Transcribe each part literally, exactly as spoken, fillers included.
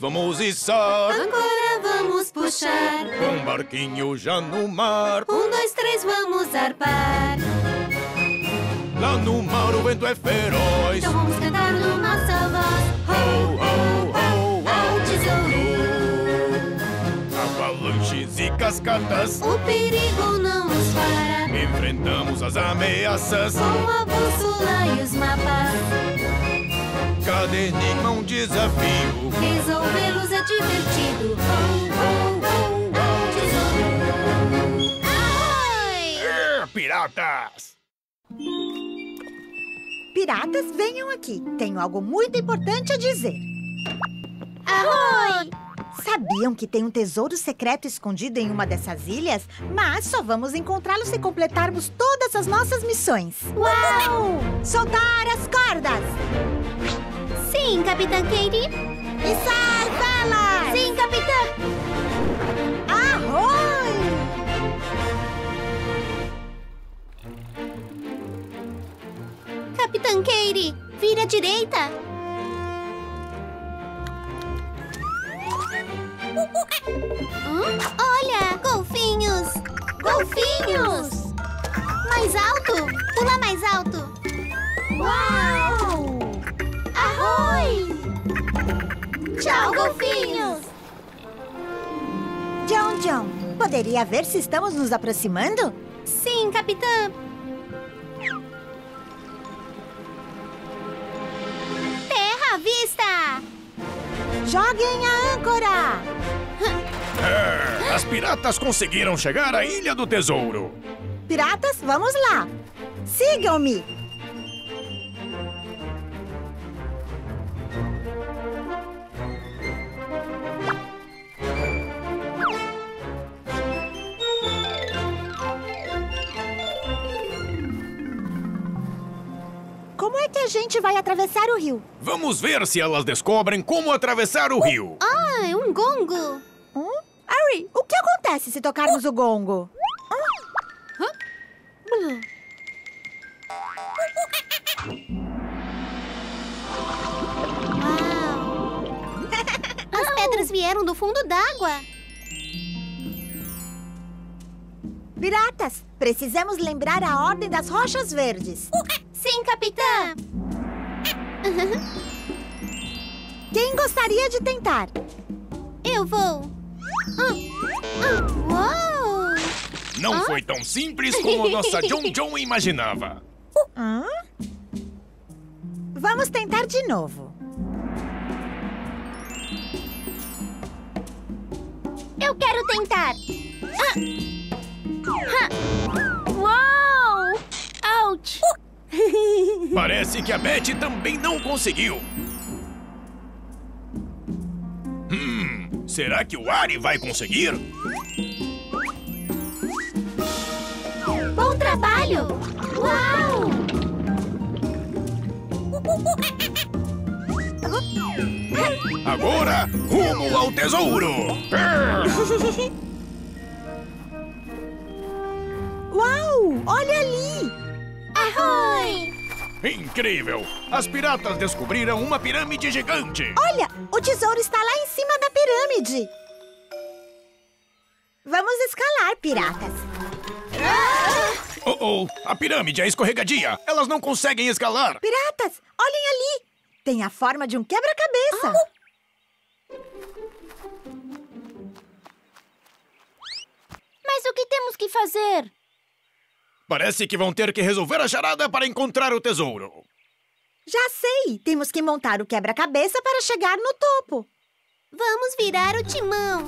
vamos içar. Agora vamos puxar um barquinho já no mar. Um, dois, três, vamos arpar. Lá no mar o vento é feroz, então vamos cantar numa só voz. Ho, ho, ho, ao tesouro. Avalanches e cascatas, o perigo não nos para. Enfrentamos as ameaças com a bússola e os mapas. Cada enigma um desafio, resolvê-los é divertido. Oh, oh, oh, oh, tesouro. Ai! É, piratas! Piratas, venham aqui. Tenho algo muito importante a dizer. Ahoy! Sabiam que tem um tesouro secreto escondido em uma dessas ilhas? Mas só vamos encontrá-lo se completarmos todas as nossas missões. Uau! Soltar as cordas! Sim, Capitã Katie. E salvá-las! Sim, Capitã! Arroi! Capitã Katie, vira à direita. Hum? Olha, golfinhos! Golfinhos! Mais alto! Pula mais alto! Uau! Oi! Tchau, golfinhos! John John, poderia ver se estamos nos aproximando? Sim, capitã! Terra à vista! Joguem a âncora! É, as piratas conseguiram chegar à Ilha do Tesouro! Piratas, vamos lá! Sigam-me! A gente vai atravessar o rio. Vamos ver se elas descobrem como atravessar o uh, rio. Ah, é um gongo. Hum? Ari, o que acontece se tocarmos uh. o gongo? Hum? Hã? Uau. As pedras vieram do fundo d'água. Piratas, precisamos lembrar a ordem das rochas verdes. Uh. Sim, capitã! Quem gostaria de tentar? Eu vou! Ah, ah, uau. Não ah? foi tão simples como a nossa John John imaginava! Hum? Vamos tentar de novo! Eu quero tentar! Ah. Ah. Uau! Ouch! Uh. Parece que a Betty também não conseguiu. Hum, será que o Ari vai conseguir? Bom trabalho! Uau! Agora, rumo ao tesouro! Uau! Olha ali! Ahoy! Incrível! As piratas descobriram uma pirâmide gigante! Olha! O tesouro está lá em cima da pirâmide! Vamos escalar, piratas! Ah! Oh, oh! A pirâmide é escorregadia! Elas não conseguem escalar! Piratas! Olhem ali! Tem a forma de um quebra-cabeça! Oh. Mas o que temos que fazer? Parece que vão ter que resolver a charada para encontrar o tesouro. Já sei! Temos que montar o quebra-cabeça para chegar no topo. Vamos virar o timão.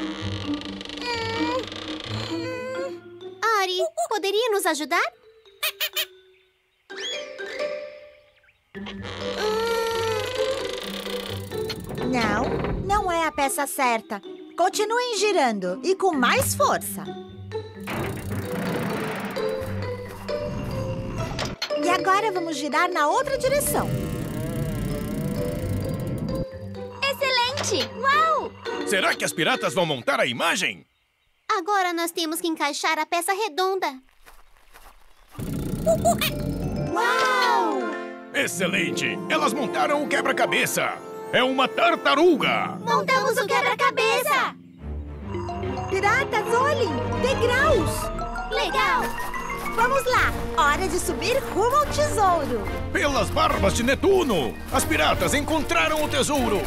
Hum. Hum. Ari, poderia nos ajudar? Hum. Não, não é a peça certa. Continuem girando e com mais força. E agora vamos girar na outra direção. Excelente! Uau! Será que as piratas vão montar a imagem? Agora nós temos que encaixar a peça redonda. Uau! Excelente! Elas montaram o quebra-cabeça. É uma tartaruga! Montamos um quebra-cabeça! Piratas, olhem! Degraus! Legal! Vamos lá! Hora de subir rumo ao tesouro! Pelas barbas de Netuno! As piratas encontraram o tesouro!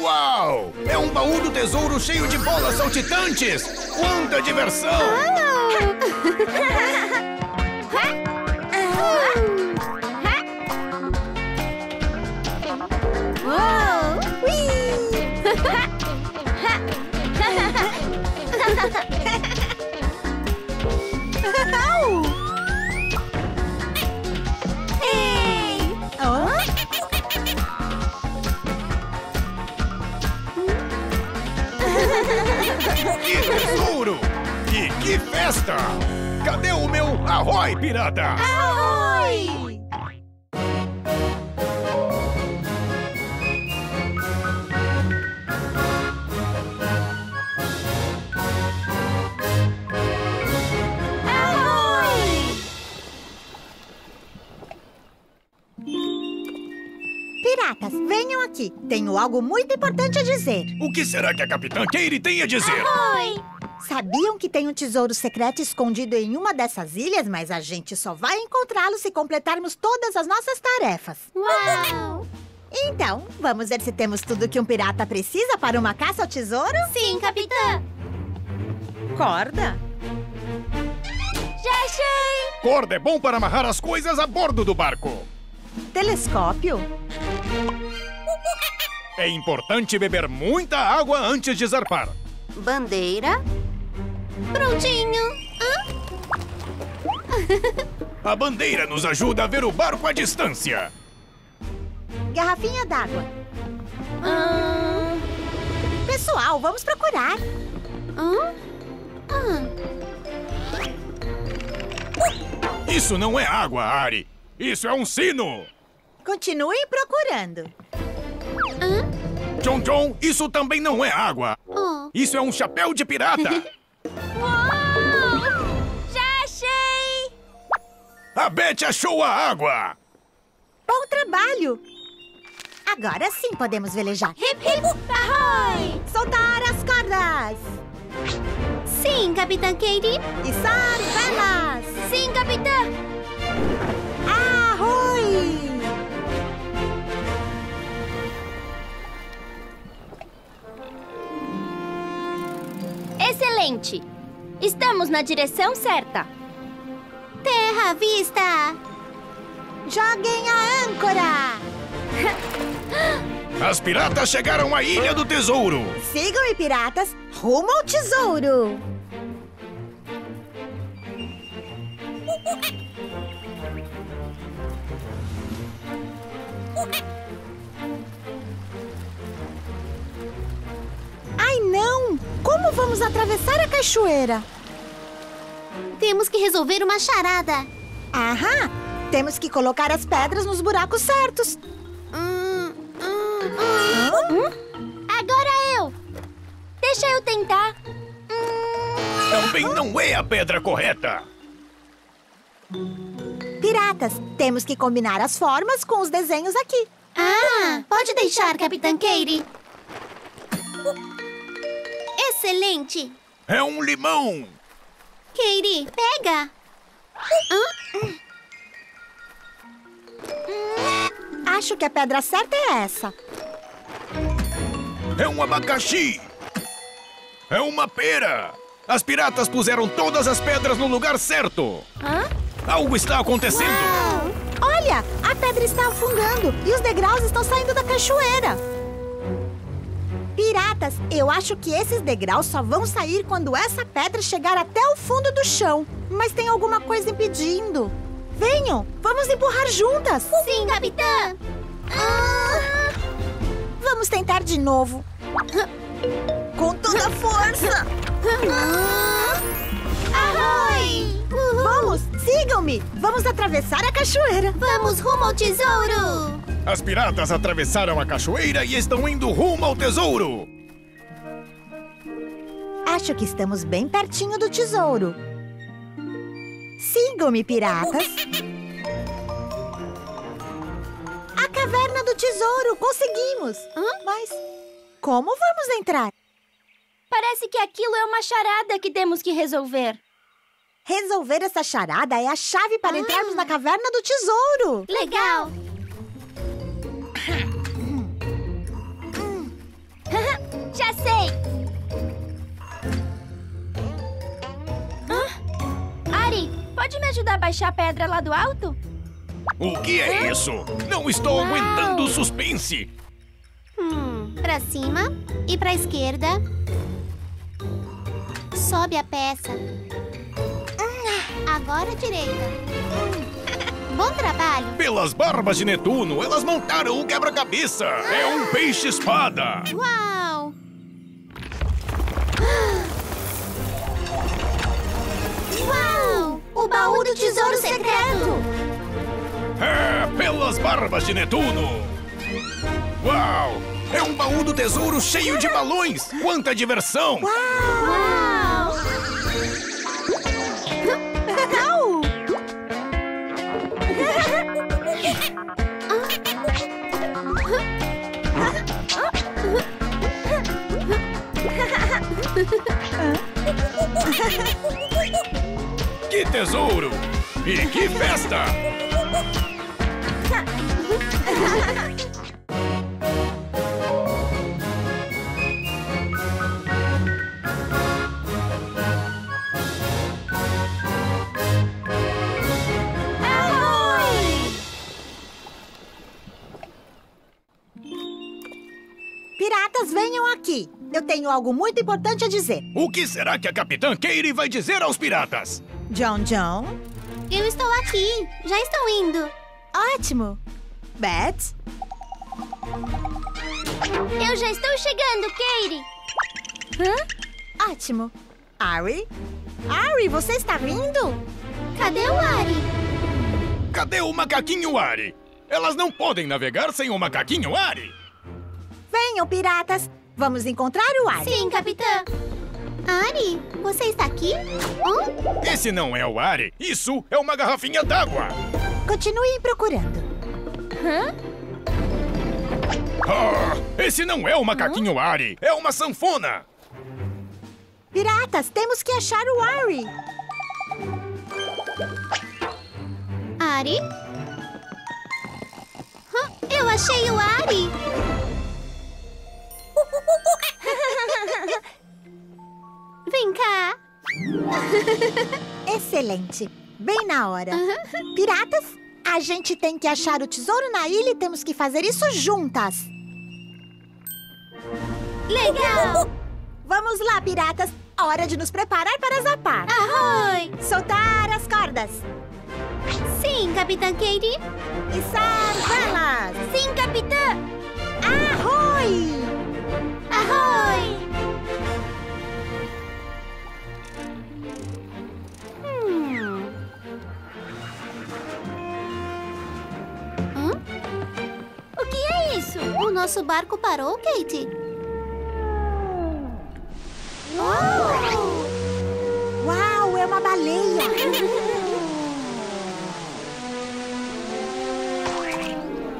Uau! É um baú do tesouro cheio de bolas saltitantes! Quanta diversão! Oh. Que tesouro! E que festa! Cadê o meu arroi, pirata? Arroi! Arroi! Piratas, venham aqui. Tenho algo muito importante a dizer. O que será que a Capitã Katie tem a dizer? Arroi! Sabiam que tem um tesouro secreto escondido em uma dessas ilhas, mas a gente só vai encontrá-lo se completarmos todas as nossas tarefas. Uau! Então, vamos ver se temos tudo que um pirata precisa para uma caça ao tesouro? Sim, capitã! Corda! Já achei! Corda é bom para amarrar as coisas a bordo do barco. Telescópio! É importante beber muita água antes de zarpar. Bandeira. Prontinho. Hã? A bandeira nos ajuda a ver o barco à distância. Garrafinha d'água. Hum... Pessoal, vamos procurar. Hum? Hum. Isso não é água, Ari. Isso é um sino. Continuem procurando. Hã? John John, isso também não é água. Oh. Isso é um chapéu de pirata. Uou! Já achei! A Beth achou a água. Bom trabalho. Agora sim podemos velejar. Hip, hip, ahoy! Soltar as cordas. Sim, Capitã Katie. Içar velas. Sim, Capitã. Ahoy! Excelente! Estamos na direção certa. Terra à vista! Joguem a âncora! As piratas chegaram à Ilha do Tesouro! Sigam-me, piratas! Rumo ao tesouro! Ai, não! Como vamos atravessar a cachoeira? Temos que resolver uma charada. Aham! Temos que colocar as pedras nos buracos certos. Hum, hum, hum. Hum? Agora eu! Deixa eu tentar. Hum. Também não é a pedra correta. Piratas, temos que combinar as formas com os desenhos aqui. Ah! Pode deixar, Capitã Katie. Excelente! É um limão! Keri, pega! Acho que a pedra certa é essa. É um abacaxi! É uma pera! As piratas puseram todas as pedras no lugar certo! Hã? Algo está acontecendo! Uau! Olha! A pedra está afundando e os degraus estão saindo da cachoeira! Piratas, eu acho que esses degraus só vão sair quando essa pedra chegar até o fundo do chão. Mas tem alguma coisa impedindo. Venham, vamos empurrar juntas. Sim, capitã. Ah. Vamos tentar de novo. Com toda a força. Ah. Arroi! Uhul. Vamos, sigam-me. Vamos atravessar a cachoeira. Vamos rumo ao tesouro. As piratas atravessaram a cachoeira e estão indo rumo ao tesouro! Acho que estamos bem pertinho do tesouro. Sigam-me, piratas! A caverna do tesouro! Conseguimos! Hã? Mas como vamos entrar? Parece que aquilo é uma charada que temos que resolver. Resolver essa charada é a chave para ah. entrarmos na caverna do tesouro! Legal! Já sei! Ah? Ari, pode me ajudar a baixar a pedra lá do alto? O que é ah? isso? Não estou Uau. aguentando o suspense! Hum, pra cima e pra esquerda. Sobe a peça. Agora à direita. Bom trabalho. Pelas barbas de Netuno, elas montaram o quebra-cabeça. Ah! É um peixe-espada. Uau! Uau! O baú do tesouro secreto. É, pelas barbas de Netuno. Uau! É um baú do tesouro cheio de balões. Quanta diversão! Uau! Uau! Que tesouro! E que festa! Piratas, venham aqui! Eu tenho algo muito importante a dizer. O que será que a Capitã Katie vai dizer aos piratas? John John? Eu estou aqui. Já estou indo. Ótimo. Beth? Eu já estou chegando, Katie. Hã? Ótimo. Ari? Ari, você está vindo? Cadê o Ari? Cadê o macaquinho Ari? Elas não podem navegar sem o macaquinho Ari. Venham, piratas. Vamos encontrar o Ari. Sim, capitã. Ari, você está aqui? Hum? Esse não é o Ari. Isso é uma garrafinha d'água. Continuem procurando. Hã? Oh, esse não é o macaquinho hum? Ari. É uma sanfona. Piratas, temos que achar o Ari. Ari? Hã? Eu achei o Ari. Vem cá. Excelente. Bem na hora. Uhum. Piratas, a gente tem que achar o tesouro na ilha e temos que fazer isso juntas. Legal. Vamos lá, piratas. Hora de nos preparar para zapar. Ahoy! Soltar as cordas. Sim, capitã Katie. E sarvá-las. Sim, capitã. Ahoy! Ahoy! Hum. Hum? O que é isso? O nosso barco parou, Katie. Oh! Uau, é uma baleia!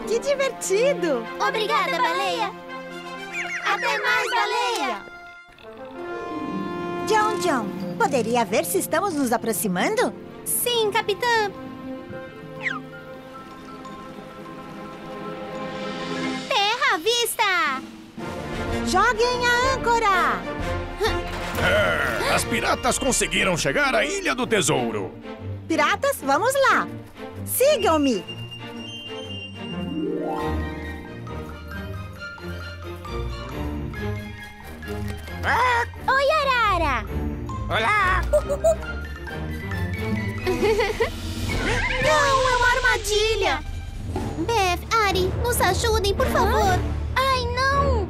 Que divertido! Obrigada, baleia! Até mais, baleia! John John, poderia ver se estamos nos aproximando? Sim, capitã! Terra à vista! Joguem a âncora! É, as piratas conseguiram chegar à Ilha do Tesouro! Piratas, vamos lá! Sigam-me! Ah. Oi, Arara! Olá! Não, é uma armadilha! Beth, Ari, nos ajudem, por favor! Ah. Ai, não!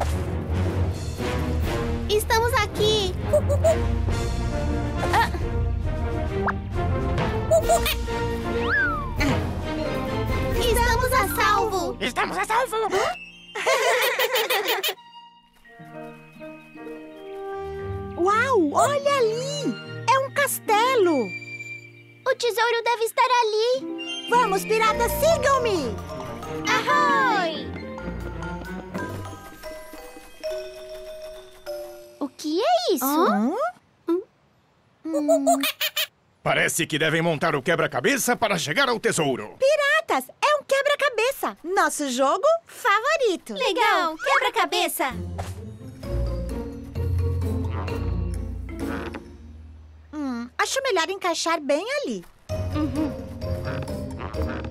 Estamos aqui! Ah. Estamos a salvo! Estamos a salvo! Uau! Olha ali! É um castelo! O tesouro deve estar ali! Vamos, piratas, sigam-me! Ahoy! que é isso? Hã? Hum. Hum. Parece que devem montar o quebra-cabeça para chegar ao tesouro. Piratas, é um quebra-cabeça. Nosso jogo favorito. Legal, quebra-cabeça. Hum, acho melhor encaixar bem ali. Uhum.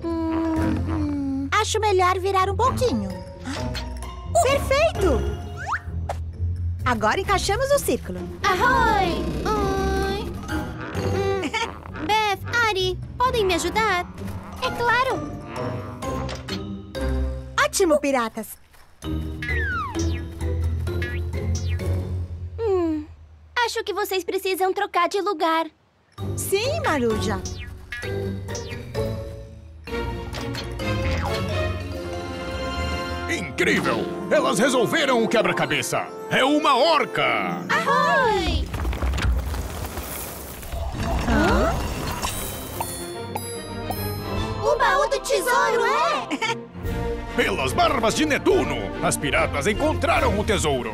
Hum, acho melhor virar um pouquinho. Uh. Perfeito! Agora encaixamos o círculo. Ahoy! Oi. Hum. Beth, Ari, podem me ajudar? É claro! Ótimo, piratas! Hum, acho que vocês precisam trocar de lugar. Sim, Maruja! Incrível! Elas resolveram o quebra-cabeça! É uma orca! Ahoy! Hã? O baú do tesouro, é? Pelas barbas de Netuno, as piratas encontraram o tesouro!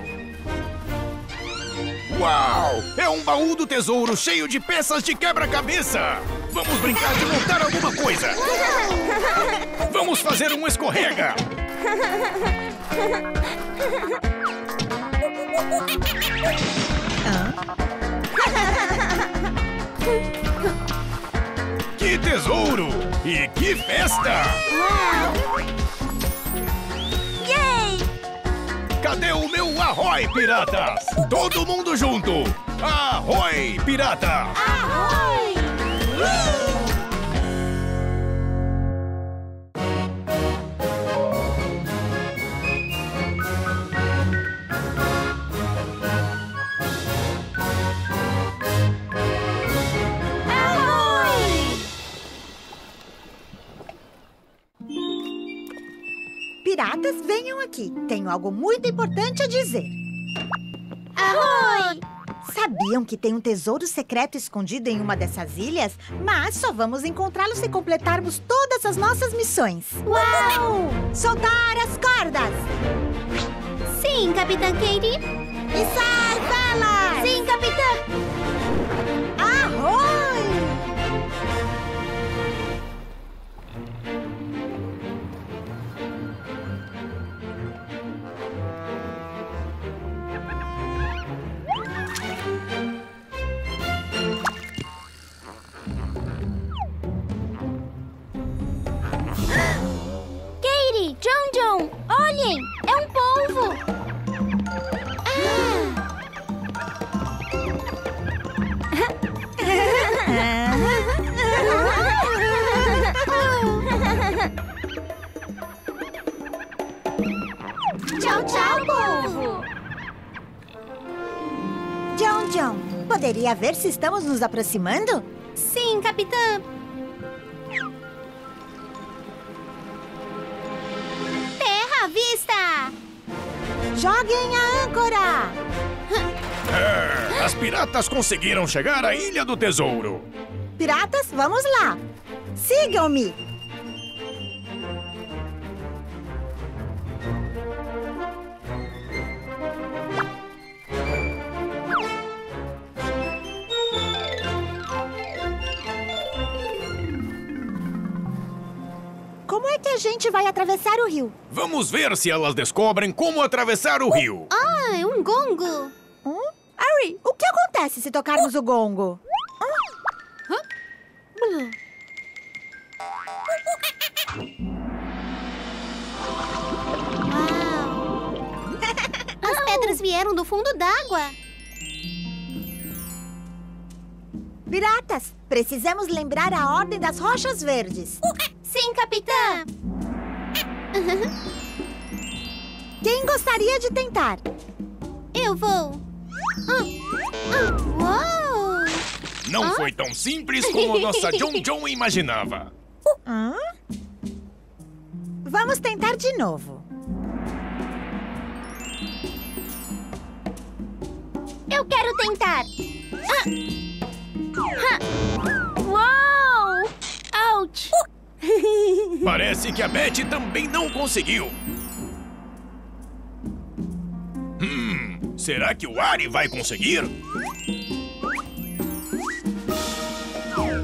Uau! É um baú do tesouro cheio de peças de quebra-cabeça! Vamos brincar de montar alguma coisa! Vamos fazer um escorrega! Que tesouro! E que festa! Yay! Cadê o meu arroi, piratas? Todo mundo junto! Arroi, pirata! Arroi! Piratas, venham aqui. Tenho algo muito importante a dizer. Ahoy! Sabiam que tem um tesouro secreto escondido em uma dessas ilhas? Mas só vamos encontrá-lo se completarmos todas as nossas missões. Uau! Soltar as cordas! Sim, Capitã Katie. E salvá-las! Sim, Capitã! Ahoy! John John, olhem! É um polvo! Ah. Tchau, tchau, polvo! John John, poderia ver se estamos nos aproximando? Sim, capitã! Vista! Joguem a âncora! É, as piratas conseguiram chegar à Ilha do Tesouro. Piratas, vamos lá! Sigam-me! A gente vai atravessar o rio. Vamos ver se elas descobrem como atravessar o uh, rio. Ah, é um gongo. Hum? Ari, o que acontece se tocarmos uh. o gongo? Hum? Hã? Uau. As pedras vieram do fundo d'água. Piratas, precisamos lembrar a ordem das rochas verdes. Uh. Sim, capitã! Quem gostaria de tentar? Eu vou! Ah, ah, uau. Não ah? foi tão simples como a nossa John John imaginava! Hum? Vamos tentar de novo! Eu quero tentar! Ah. Ah. Uau! Ouch! Uh. Parece que a Betty também não conseguiu. Hum, Será que o Ari vai conseguir?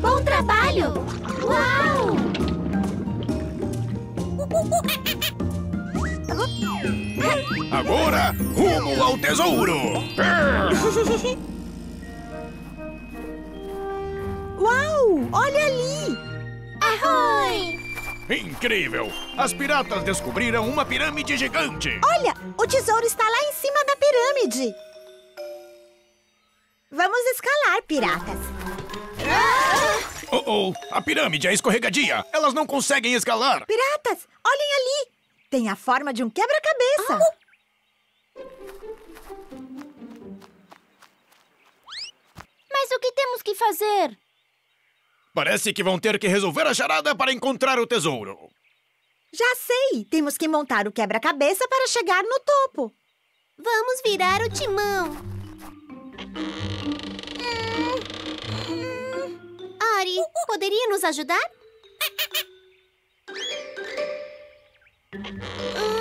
Bom trabalho! Uau! Agora, rumo ao tesouro! Uau! Olha ali! Ahoy! Incrível! As piratas descobriram uma pirâmide gigante! Olha! O tesouro está lá em cima da pirâmide! Vamos escalar, piratas! Oh-oh! A pirâmide é escorregadia! Elas não conseguem escalar! Piratas! Olhem ali! Tem a forma de um quebra-cabeça! Oh. Mas o que temos que fazer? Parece que vão ter que resolver a charada para encontrar o tesouro. Já sei! Temos que montar o quebra-cabeça para chegar no topo. Vamos virar o timão. Hum. Hum. Ari, poderia nos ajudar? Hum.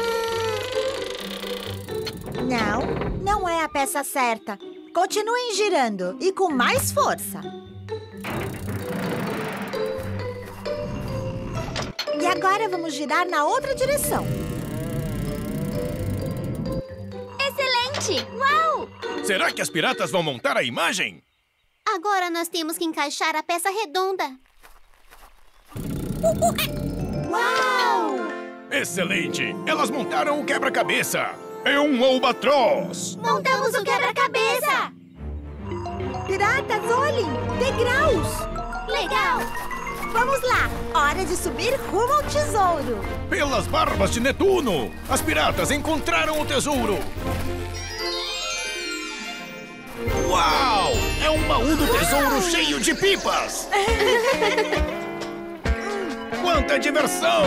Não, não é a peça certa. Continuem girando e com mais força. E agora vamos girar na outra direção. Excelente! Uau! Será que as piratas vão montar a imagem? Agora nós temos que encaixar a peça redonda. Uau! Excelente! Elas montaram o quebra-cabeça. É um albatroz! Montamos o quebra-cabeça! Piratas, olhem! Degraus! Legal! Vamos lá! Hora de subir rumo ao tesouro! Pelas barbas de Netuno! As piratas encontraram o tesouro! Uau! É um baú do tesouro. Uau! Cheio de pipas! Quanta diversão!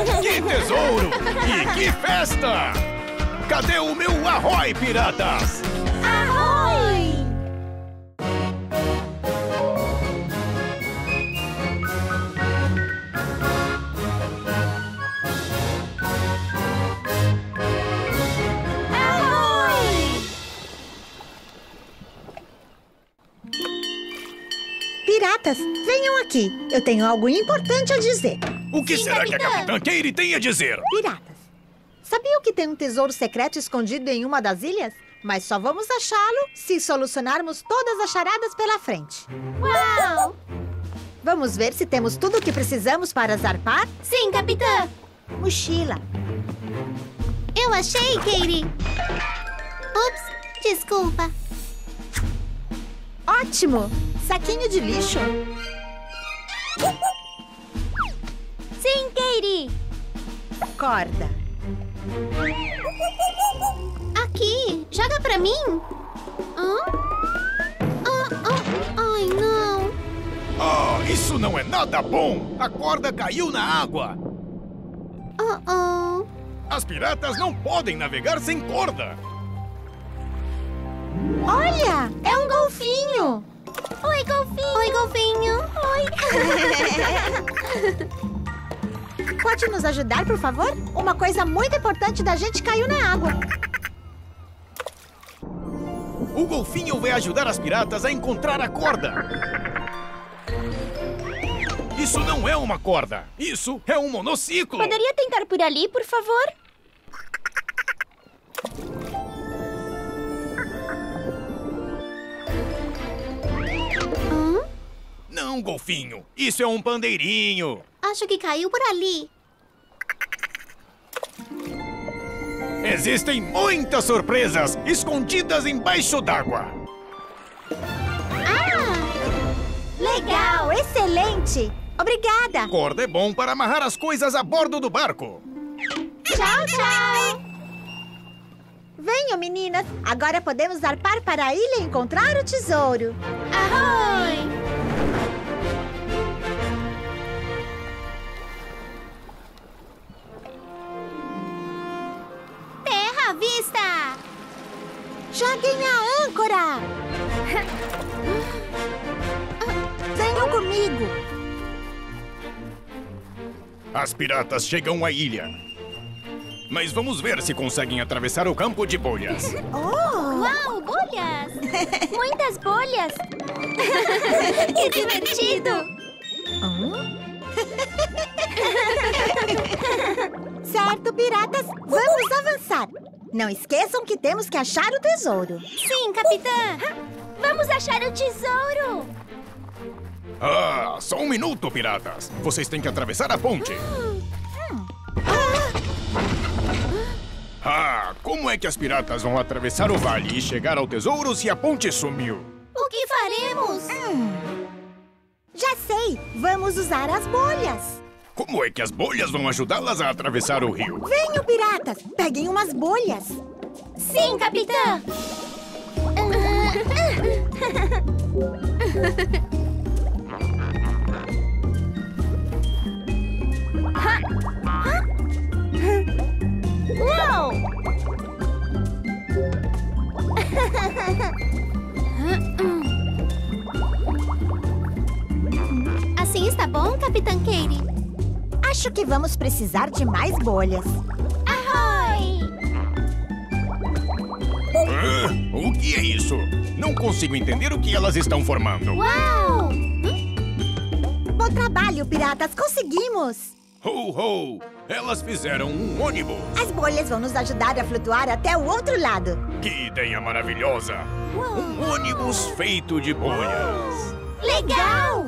Que tesouro! E que festa! Cadê o meu arroy, piratas? Arroy! Arroy! Piratas, venham aqui. Eu tenho algo importante a dizer. O que Sim, será capitã. que a Capitã Katie tem a dizer? Piratas, sabiam que tem um tesouro secreto escondido em uma das ilhas? Mas só vamos achá-lo se solucionarmos todas as charadas pela frente. Uau! Vamos ver se temos tudo o que precisamos para zarpar? Sim, capitã! Mochila. Eu achei, Katie. Ups, desculpa. Ótimo! Saquinho de lixo. Sim, Katie! Corda. Aqui! Joga pra mim! Hã? Ah, ah, ai, não! Oh, isso não é nada bom! A corda caiu na água! Uh-oh! As piratas não podem navegar sem corda! Olha! É um golfinho! Oi, golfinho! Oi, golfinho! Oi! Pode nos ajudar, por favor? Uma coisa muito importante da gente caiu na água. O golfinho vai ajudar as piratas a encontrar a corda. Isso não é uma corda. Isso é um monociclo. Poderia tentar por ali, por favor? Hum? Não, golfinho. Isso é um pandeirinho. Acho que caiu por ali. Existem muitas surpresas escondidas embaixo d'água. Ah! Legal! Excelente! Obrigada! Corda é bom para amarrar as coisas a bordo do barco. Tchau, tchau! Venham, meninas! Agora podemos zarpar para a ilha e encontrar o tesouro. Ahoy! vista! Joguem a âncora! Venham comigo! As piratas chegam à ilha. Mas vamos ver se conseguem atravessar o campo de bolhas. Oh! Uau, bolhas! Muitas bolhas! Que divertido! Certo, piratas, vamos avançar. Não esqueçam que temos que achar o tesouro. Sim, capitã. Vamos achar o tesouro. Ah, só um minuto, piratas. Vocês têm que atravessar a ponte. Ah, como é que as piratas vão atravessar o vale e chegar ao tesouro se a ponte sumiu? O que faremos? Hum. Já sei! Vamos usar as bolhas! Como é que as bolhas vão ajudá-las a atravessar o rio? Venham, piratas! Peguem umas bolhas! Sim, capitã! Uau! Assim está bom, Capitã Katie? Acho que vamos precisar de mais bolhas. Ahoy! Ah, o que é isso? Não consigo entender o que elas estão formando. Uau! Hum? Bom trabalho, piratas! Conseguimos! Ho, ho! Elas fizeram um ônibus! As bolhas vão nos ajudar a flutuar até o outro lado. Que ideia maravilhosa! Uau. Um ônibus feito de bolhas! Legal!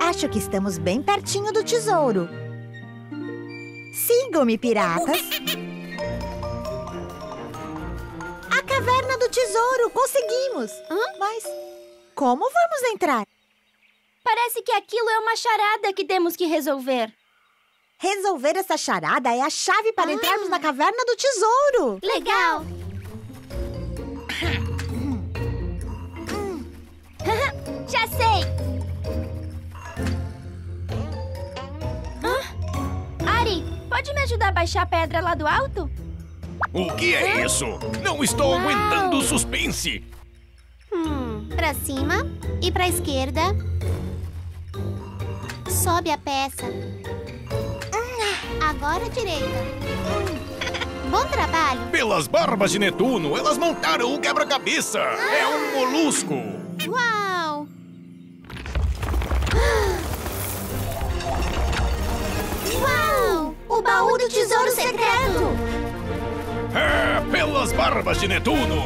Acho que estamos bem pertinho do tesouro. Sigam-me, piratas. A caverna do tesouro, conseguimos! Hã? Mas como vamos entrar? Parece que aquilo é uma charada que temos que resolver. Resolver essa charada é a chave para ah. entrarmos na caverna do tesouro. Legal! Já sei! Ah? Ari, pode me ajudar a baixar a pedra lá do alto? O que é ah? isso? Não estou Uau. aguentando o suspense! Hum, pra cima e pra esquerda. Sobe a peça. Agora à direita. Hum. Bom trabalho. Pelas barbas de Netuno, elas montaram o quebra-cabeça. Ah. É um molusco. Uau! Uau! O baú do tesouro secreto. É, pelas barbas de Netuno.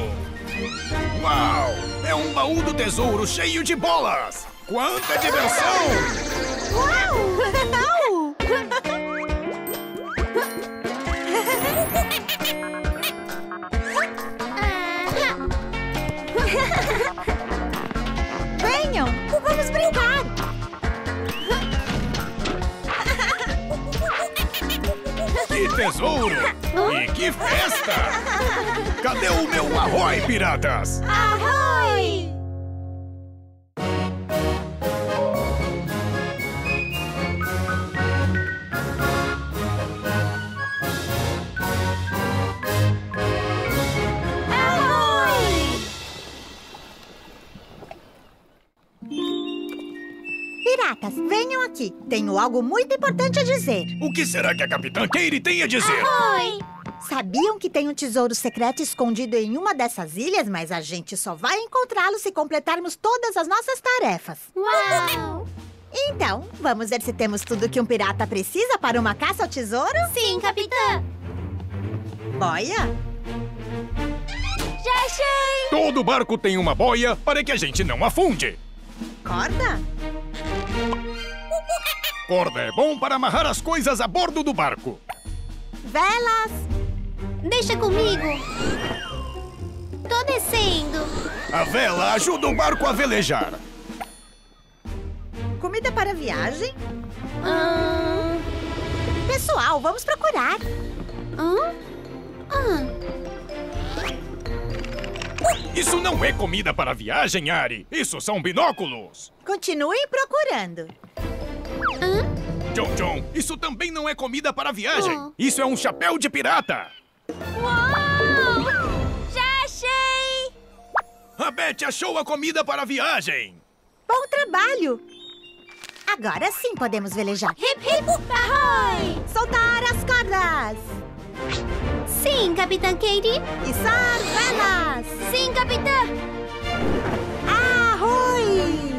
Uau! É um baú do tesouro cheio de bolas. Quanta diversão! Uau! Uau! Venham, vamos brincar! Que tesouro! E que festa! Cadê o meu arroz, piratas? Arroz! Venham aqui. Tenho algo muito importante a dizer. O que será que a Capitã Katie tem a dizer? Ahoy! Sabiam que tem um tesouro secreto escondido em uma dessas ilhas, mas a gente só vai encontrá-lo se completarmos todas as nossas tarefas. Uau! Então, vamos ver se temos tudo que um pirata precisa para uma caça ao tesouro? Sim, capitã! Boia? Já achei! Todo barco tem uma boia para que a gente não afunde. Corda? Corda é bom para amarrar as coisas a bordo do barco. Velas! Deixa comigo. Tô descendo. A vela ajuda o barco a velejar. Comida para viagem? Hum... Pessoal, vamos procurar. Hum? Hum. Uh. Isso não é comida para viagem, Ari. Isso são binóculos. Continue procurando. Hã? John John, isso também não é comida para viagem. Oh. Isso é um chapéu de pirata. Uau! Já achei! A Betty achou a comida para a viagem. Bom trabalho. Agora sim podemos velejar. Hip, hip, ahoy! Soltar as cordas! Sim, Capitã Katie! Içar velas! Sim, Capitã! Ahoy!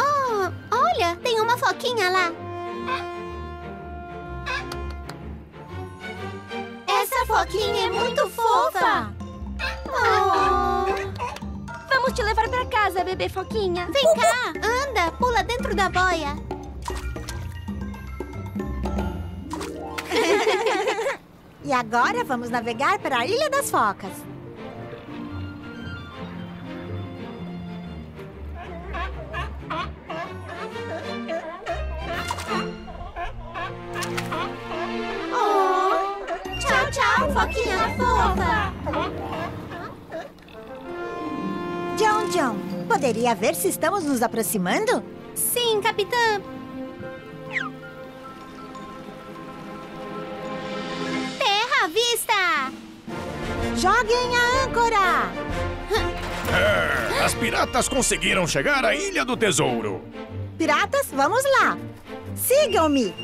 Oh, olha! Tem uma foquinha lá! Essa foquinha é muito fofa! Oh! Vamos te levar pra casa, bebê foquinha. Vem uh, cá. Anda, pula dentro da boia. E agora vamos navegar para a Ilha das Focas. Oh, tchau, tchau, foquinha fofa. John John, poderia ver se estamos nos aproximando? Sim, capitã. Terra à vista! Joguem a âncora! É, as piratas conseguiram chegar à Ilha do Tesouro. Piratas, vamos lá! Sigam-me!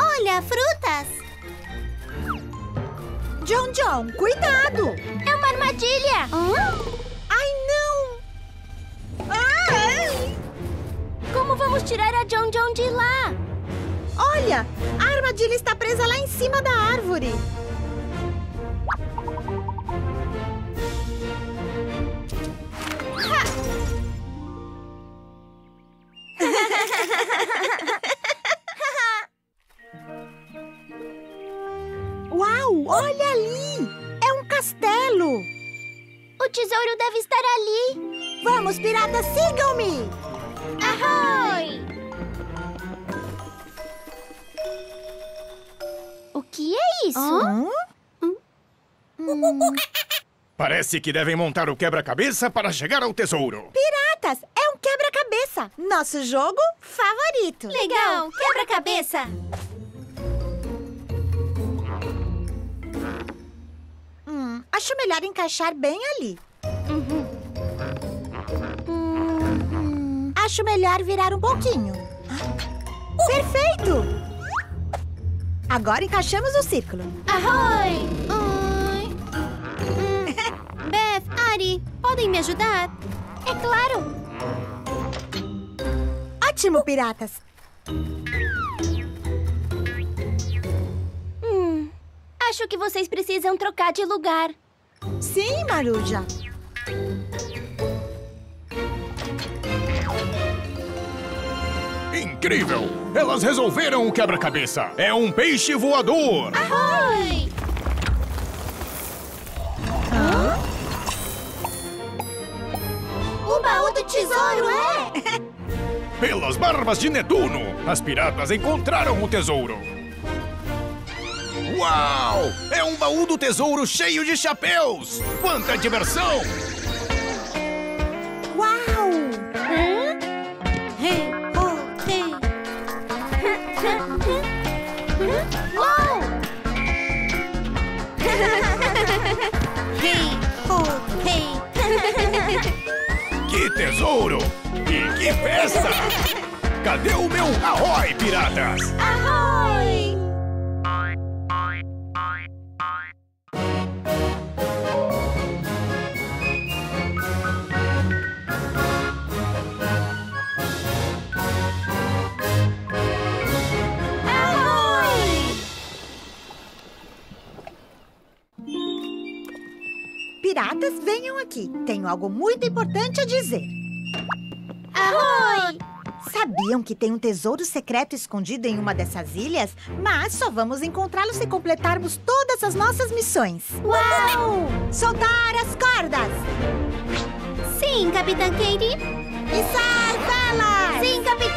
Olha, frutas! John John, cuidado! É uma armadilha! Hum? Ai, não! Ai! Como vamos tirar a John John de lá? Olha, a armadilha está presa lá em cima da árvore. Uau! Olha ali! É um castelo! O tesouro deve estar ali! Vamos, piratas! Sigam-me! Ahoy! O que é isso? Hum? Hum. Hum. Parece que devem montar o quebra-cabeça para chegar ao tesouro. Piratas! É um quebra-cabeça! Nosso jogo favorito! Legal! Quebra-cabeça! Hum, acho melhor encaixar bem ali. Uhum. Hum, acho melhor virar um pouquinho. Uh. Perfeito! Agora encaixamos o círculo. Ahoy! Uhum. Uhum. Beth, Ari, podem me ajudar? É claro! Ótimo, piratas! Acho que vocês precisam trocar de lugar. Sim, Maruja. Incrível! Elas resolveram o quebra-cabeça. É um peixe voador. Ahoy! Hã? O baú do tesouro é... Pelas barbas de Netuno, as piratas encontraram o tesouro. Uau! É um baú do tesouro cheio de chapéus! Quanta diversão! Uau! Que tesouro! E que festa! Cadê o meu ahoy, piratas? Ahoy! Piratas, venham aqui. Tenho algo muito importante a dizer. Ahoy! Sabiam que tem um tesouro secreto escondido em uma dessas ilhas? Mas só vamos encontrá-lo se completarmos todas as nossas missões. Uau! Soltar as cordas! Sim, Capitã Katie! Içar velas! Sim, Capitã!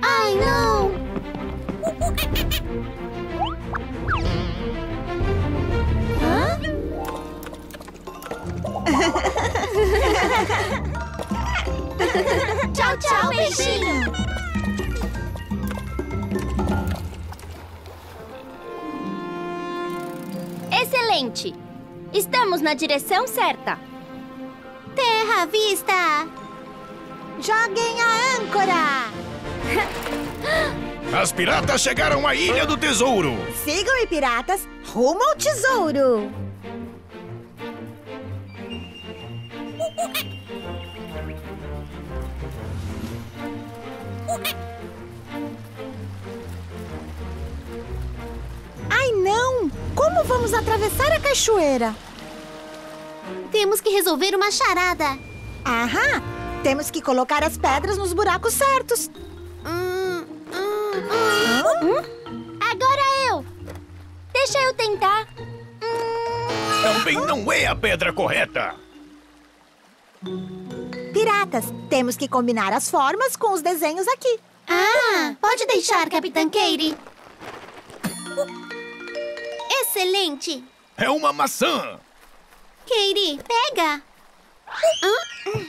Ai, não! Hã? Tchau, tchau, peixinho! Excelente! Estamos na direção certa. Terra à vista! Joguem a âncora! As piratas chegaram à Ilha do Tesouro! Sigam-me, piratas, rumo ao tesouro! Ai, não! Como vamos atravessar a cachoeira? Temos que resolver uma charada. Aham! Temos que colocar as pedras nos buracos certos. Hum, hum, hum. Hum? Agora eu! Deixa eu tentar. Também não é a pedra correta. Piratas, temos que combinar as formas com os desenhos aqui. Ah, pode deixar, Capitã Katie. Excelente! É uma maçã! Katie, pega! Hã?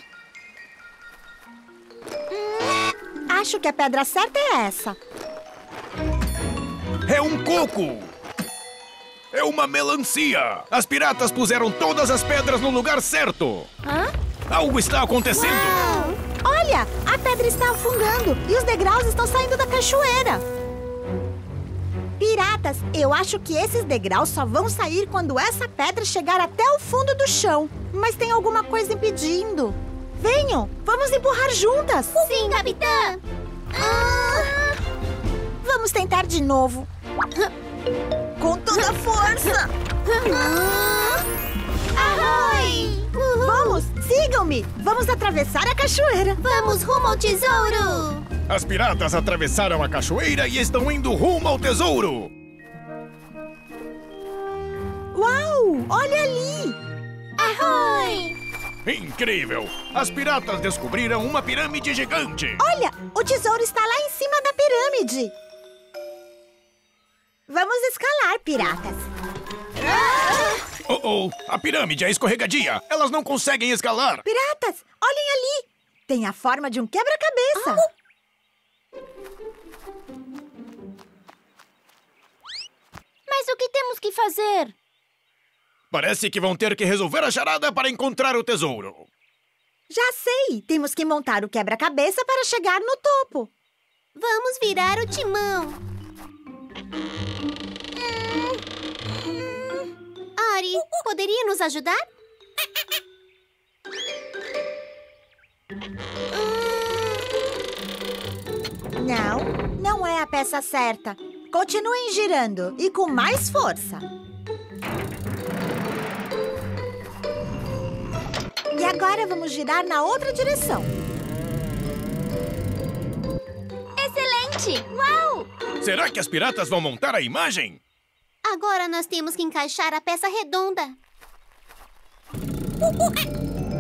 Acho que a pedra certa é essa. É um coco! É uma melancia! As piratas puseram todas as pedras no lugar certo! Hã? Algo está acontecendo! Uau. Olha! A pedra está afundando e os degraus estão saindo da cachoeira! Piratas, eu acho que esses degraus só vão sair quando essa pedra chegar até o fundo do chão. Mas tem alguma coisa impedindo. Venham, vamos empurrar juntas. Sim, capitã. Ah, vamos tentar de novo. Com toda a força. Arroi! Uhul. Vamos, sigam-me. Vamos atravessar a cachoeira. Vamos rumo ao tesouro. As piratas atravessaram a cachoeira e estão indo rumo ao tesouro! Uau! Olha ali! Arroi! Incrível! As piratas descobriram uma pirâmide gigante! Olha! O tesouro está lá em cima da pirâmide! Vamos escalar, piratas! Ah! Oh, oh! A pirâmide é escorregadia! Elas não conseguem escalar! Piratas! Olhem ali! Tem a forma de um quebra-cabeça! Oh. Mas o que temos que fazer? Parece que vão ter que resolver a charada para encontrar o tesouro. Já sei! Temos que montar o quebra-cabeça para chegar no topo. Vamos virar o timão. Hum. Hum. Ari, poderia nos ajudar? Hum. Não, não é a peça certa. Continuem girando e com mais força. E agora vamos girar na outra direção. Excelente! Uau! Será que as piratas vão montar a imagem? Agora nós temos que encaixar a peça redonda.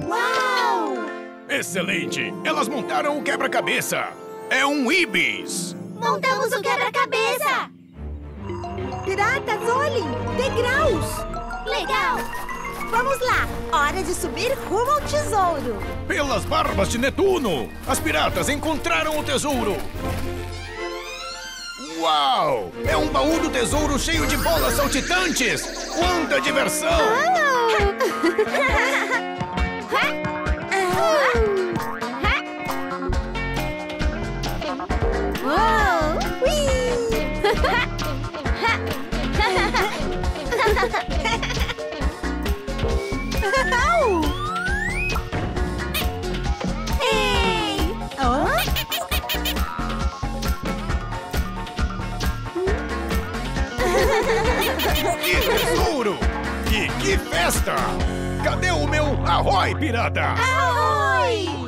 Uau! Excelente! Elas montaram o quebra-cabeça. É um íbis! Montamos o quebra-cabeça! Piratas, olhem! Degraus! Legal! Vamos lá! Hora de subir rumo ao tesouro! Pelas barbas de Netuno! As piratas encontraram o tesouro! Uau! É um baú do tesouro cheio de bolas saltitantes! Quanta diversão! Oh. Ei! Oh? Que tesouro! E que festa! Cadê o meu arroi, pirata? Arroi!